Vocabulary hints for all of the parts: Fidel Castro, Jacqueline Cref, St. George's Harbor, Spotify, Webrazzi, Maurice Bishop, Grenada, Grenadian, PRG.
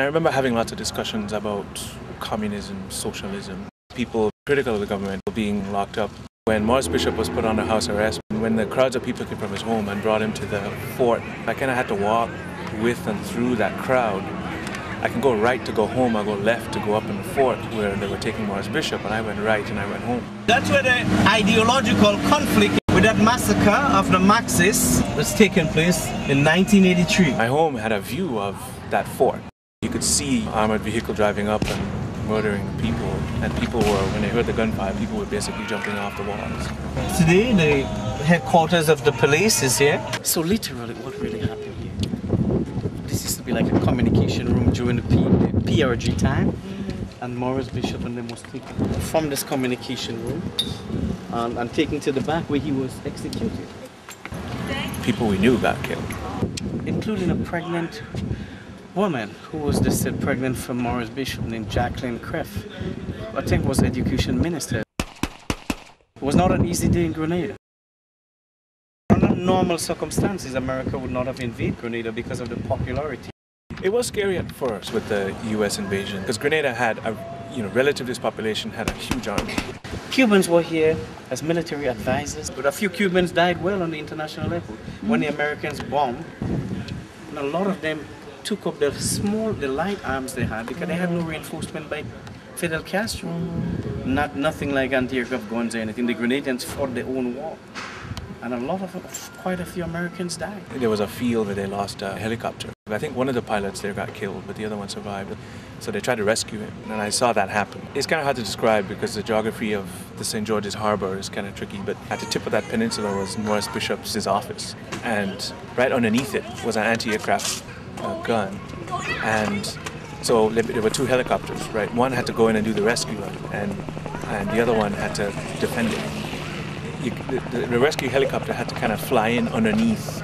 I remember having lots of discussions about communism, socialism, people critical of the government being locked up. When Maurice Bishop was put under house arrest, when the crowds of people came from his home and brought him to the fort, I kind of had to walk with and through that crowd. I can go right to go home, I go left to go up in the fort where they were taking Maurice Bishop, and I went right and I went home. That's where the ideological conflict with that massacre of the Marxists was taking place in 1983. My home had a view of that fort. You could see armored vehicle driving up and murdering people, and people were, when they heard the gunfire, people were basically jumping off the walls. Today, the headquarters of the police is here. So literally, what really happened here? This used to be like a communication room during the PRG time, and Maurice Bishop and them was taken from this communication room and taken to the back where he was executed. People we knew got killed, including a pregnant woman who was listed pregnant from Maurice Bishop named Jacqueline Cref, I think was education minister. It was not an easy day in Grenada. Under normal circumstances, America would not have invaded Grenada because of the popularity. It was scary at first with the U.S. invasion because Grenada had a, relative to its population, had a huge army. Cubans were here as military advisors, but a few Cubans died well on the international level. When the Americans bombed, and a lot of them took up the small, the light arms they had because they had no reinforcement by Fidel Castro. Nothing like anti-aircraft guns or anything. The Grenadians fought their own war. And a lot of, quite a few Americans died. There was a field where they lost a helicopter. I think one of the pilots there got killed, but the other one survived. So they tried to rescue him, and I saw that happen. It's kind of hard to describe because the geography of the St. George's Harbor is kind of tricky, but at the tip of that peninsula was Maurice Bishop's office. And right underneath it was an anti-aircraft gun, and so there were two helicopters, right? One had to go in and do the rescue, and the other one had to defend it. The rescue helicopter had to kind of fly in underneath,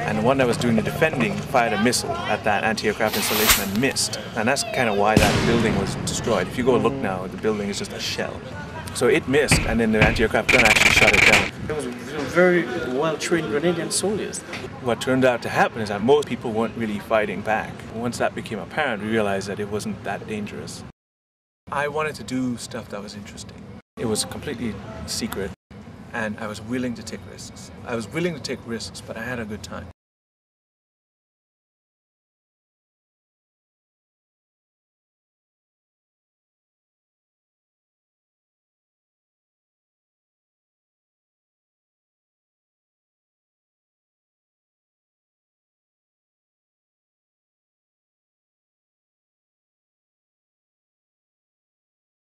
and the one that was doing the defending fired a missile at that anti-aircraft installation and missed, and that's kind of why that building was destroyed. If you go look now, the building is just a shell. So it missed, and then the anti-aircraft gun actually shot it down. It was very well-trained Grenadian soldiers. What turned out to happen is that most people weren't really fighting back. Once that became apparent, we realized that it wasn't that dangerous. I wanted to do stuff that was interesting. It was completely secret, and I was willing to take risks. I was willing to take risks, but I had a good time.